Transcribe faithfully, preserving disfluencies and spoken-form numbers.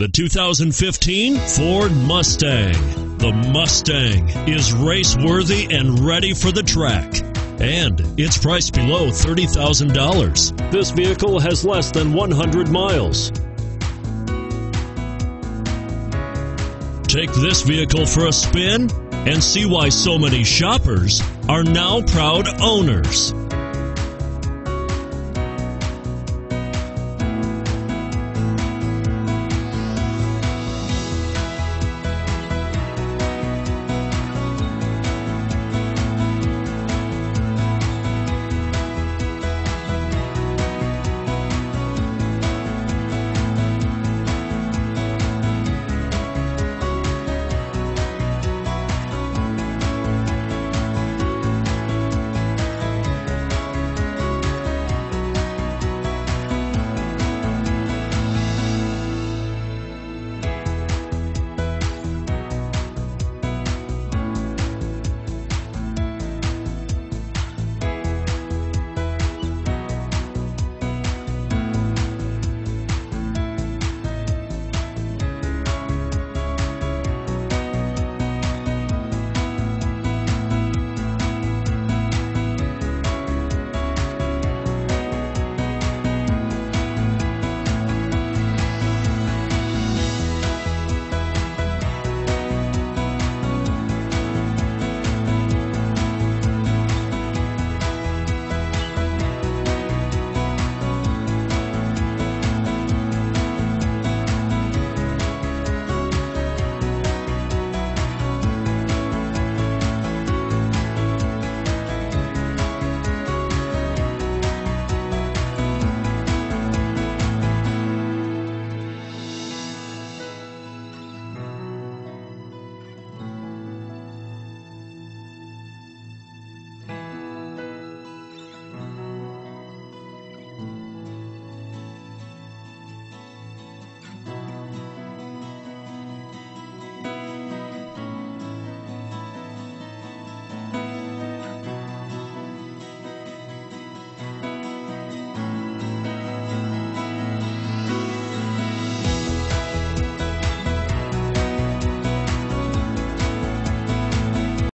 The two thousand fifteen Ford Mustang. The Mustang is race-worthy and ready for the track. And it's priced below thirty thousand dollars. This vehicle has less than one hundred miles. Take this vehicle for a spin and see why so many shoppers are now proud owners.